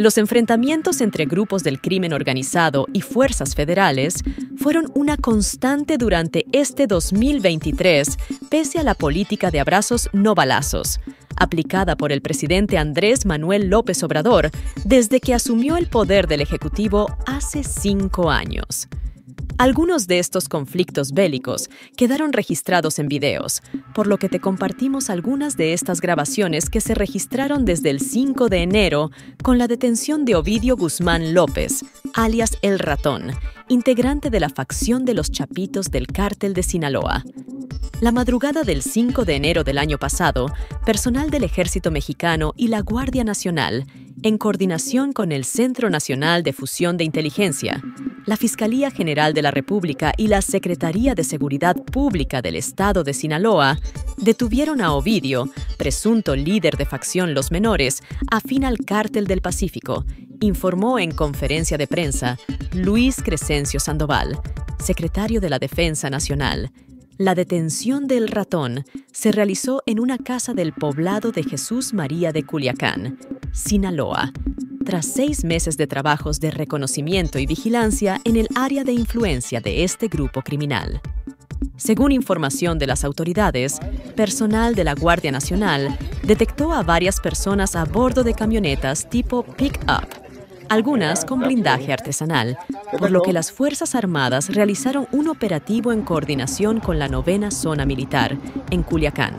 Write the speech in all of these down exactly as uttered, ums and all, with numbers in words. Los enfrentamientos entre grupos del crimen organizado y fuerzas federales fueron una constante durante este dos mil veintitrés, pese a la política de abrazos no balazos, aplicada por el presidente Andrés Manuel López Obrador desde que asumió el poder del Ejecutivo hace cinco años. Algunos de estos conflictos bélicos quedaron registrados en videos, por lo que te compartimos algunas de estas grabaciones que se registraron desde el cinco de enero con la detención de Ovidio Guzmán López, alias El Ratón, integrante de la facción de los Chapitos del Cártel de Sinaloa. La madrugada del cinco de enero del año pasado, personal del Ejército Mexicano y la Guardia Nacional, en coordinación con el Centro Nacional de Fusión de Inteligencia, la Fiscalía General de la República y la Secretaría de Seguridad Pública del Estado de Sinaloa, detuvieron a Ovidio, presunto líder de facción Los Menores, afín al Cártel del Pacífico, informó en conferencia de prensa Luis Crescencio Sandoval, secretario de la Defensa Nacional. La detención del Ratón se realizó en una casa del poblado de Jesús María de Culiacán, Sinaloa, tras seis meses de trabajos de reconocimiento y vigilancia en el área de influencia de este grupo criminal. Según información de las autoridades, personal de la Guardia Nacional detectó a varias personas a bordo de camionetas tipo pick-up, algunas con blindaje artesanal, por lo que las Fuerzas Armadas realizaron un operativo en coordinación con la novena Zona Militar, en Culiacán.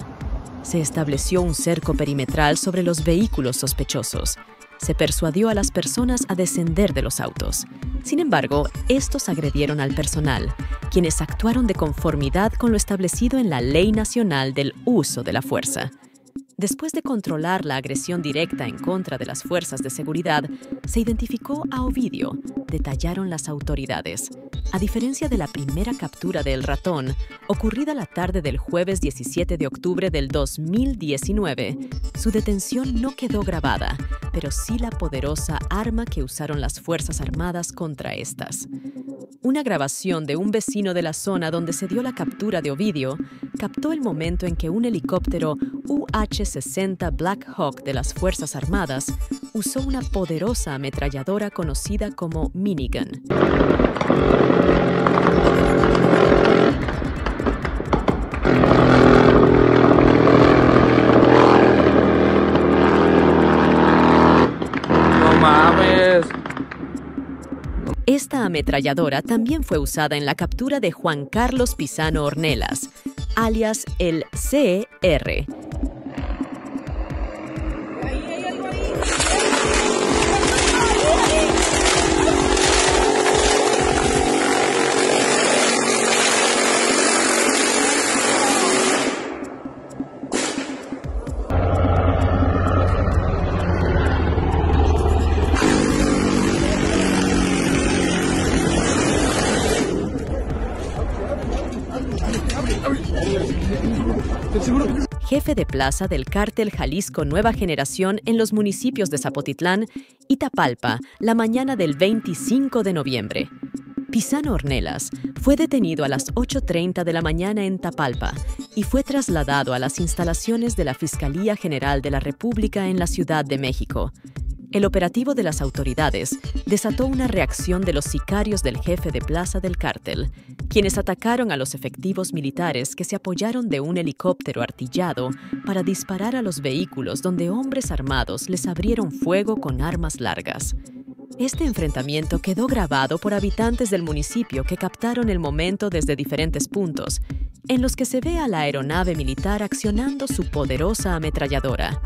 Se estableció un cerco perimetral sobre los vehículos sospechosos. Se persuadió a las personas a descender de los autos. Sin embargo, estos agredieron al personal, quienes actuaron de conformidad con lo establecido en la Ley Nacional del Uso de la Fuerza. Después de controlar la agresión directa en contra de las fuerzas de seguridad, se identificó a Ovidio, detallaron las autoridades. A diferencia de la primera captura de El Ratón, ocurrida la tarde del jueves diecisiete de octubre del dos mil diecinueve, su detención no quedó grabada, pero sí la poderosa arma que usaron las Fuerzas Armadas contra estas. Una grabación de un vecino de la zona donde se dio la captura de Ovidio captó el momento en que un helicóptero U H sesenta Black Hawk de las Fuerzas Armadas usó una poderosa ametralladora conocida como Minigun. Esta ametralladora también fue usada en la captura de Juan Carlos Pizano Ornelas, alias el C E R Jefe de plaza del Cártel Jalisco Nueva Generación en los municipios de Zapotitlán y Tapalpa la mañana del veinticinco de noviembre. Pizano Ornelas fue detenido a las ocho treinta de la mañana en Tapalpa y fue trasladado a las instalaciones de la Fiscalía General de la República en la Ciudad de México. El operativo de las autoridades desató una reacción de los sicarios del jefe de plaza del cártel, quienes atacaron a los efectivos militares que se apoyaron de un helicóptero artillado para disparar a los vehículos donde hombres armados les abrieron fuego con armas largas. Este enfrentamiento quedó grabado por habitantes del municipio que captaron el momento desde diferentes puntos, en los que se ve a la aeronave militar accionando su poderosa ametralladora.